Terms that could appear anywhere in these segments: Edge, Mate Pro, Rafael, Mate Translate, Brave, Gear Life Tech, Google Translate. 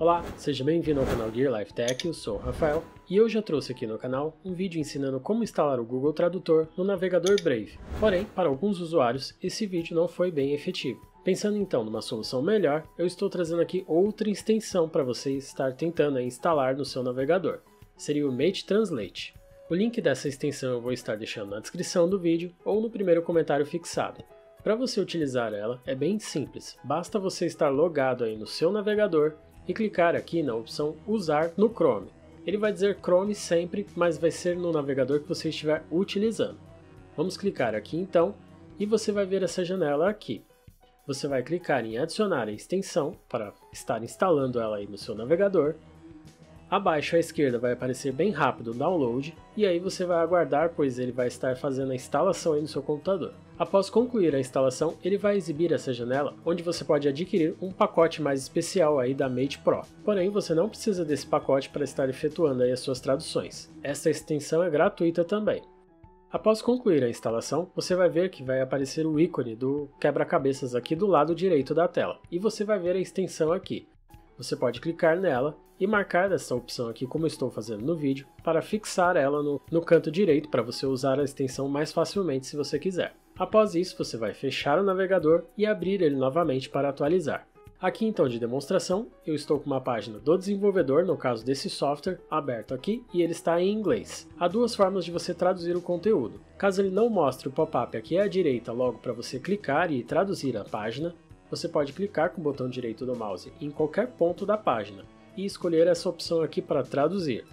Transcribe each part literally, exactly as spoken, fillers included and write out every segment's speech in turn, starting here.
Olá, seja bem-vindo ao canal Gear Life Tech, eu sou o Rafael e hoje eu trouxe aqui no canal um vídeo ensinando como instalar o Google Tradutor no navegador Brave, porém, para alguns usuários esse vídeo não foi bem efetivo. Pensando então numa solução melhor, eu estou trazendo aqui outra extensão para você estar tentando instalar no seu navegador, seria o Mate Translate. O link dessa extensão eu vou estar deixando na descrição do vídeo ou no primeiro comentário fixado. Para você utilizar ela é bem simples, basta você estar logado aí no seu navegador e clicar aqui na opção usar no Chrome. Ele vai dizer Chrome sempre, mas vai ser no navegador que você estiver utilizando. Vamos clicar aqui então e você vai ver essa janela aqui. Você vai clicar em adicionar a extensão para estar instalando ela aí no seu navegador. Abaixo à esquerda vai aparecer bem rápido o download e aí você vai aguardar, pois ele vai estar fazendo a instalação aí no seu computador. Após concluir a instalação, ele vai exibir essa janela onde você pode adquirir um pacote mais especial aí da Mate Pro. Porém, você não precisa desse pacote para estar efetuando aí as suas traduções. Essa extensão é gratuita também. Após concluir a instalação, você vai ver que vai aparecer o ícone do quebra-cabeças aqui do lado direito da tela e você vai ver a extensão aqui. Você pode clicar nela e marcar essa opção aqui, como eu estou fazendo no vídeo, para fixar ela no, no canto direito para você usar a extensão mais facilmente se você quiser. Após isso, você vai fechar o navegador e abrir ele novamente para atualizar. Aqui então de demonstração, eu estou com uma página do desenvolvedor, no caso desse software, aberto aqui e ele está em inglês. Há duas formas de você traduzir o conteúdo. Caso ele não mostre o pop-up aqui à direita logo para você clicar e traduzir a página, você pode clicar com o botão direito do mouse em qualquer ponto da página e escolher essa opção aqui para traduzir.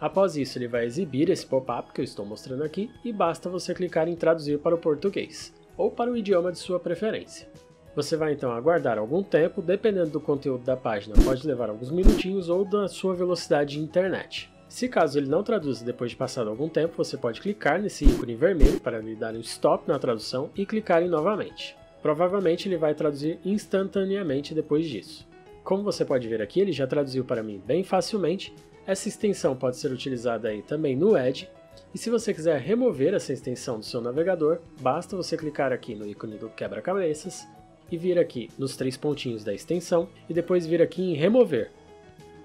Após isso, ele vai exibir esse pop-up que eu estou mostrando aqui e basta você clicar em traduzir para o português ou para o idioma de sua preferência. Você vai então aguardar algum tempo, dependendo do conteúdo da página, pode levar alguns minutinhos ou da sua velocidade de internet. Se caso ele não traduza depois de passado algum tempo, você pode clicar nesse ícone vermelho para lhe dar um stop na tradução e clicar em novamente. Provavelmente ele vai traduzir instantaneamente depois disso. Como você pode ver aqui, ele já traduziu para mim bem facilmente. Essa extensão pode ser utilizada aí também no Edge. E se você quiser remover essa extensão do seu navegador, basta você clicar aqui no ícone do quebra-cabeças e vir aqui nos três pontinhos da extensão e depois vir aqui em remover.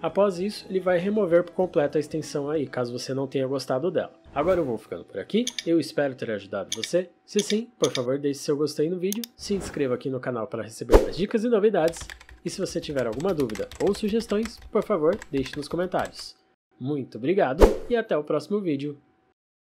Após isso, ele vai remover por completo a extensão aí, caso você não tenha gostado dela. Agora eu vou ficando por aqui, eu espero ter ajudado você. Se sim, por favor deixe seu gostei no vídeo, se inscreva aqui no canal para receber mais dicas e novidades. E se você tiver alguma dúvida ou sugestões, por favor deixe nos comentários. Muito obrigado e até o próximo vídeo.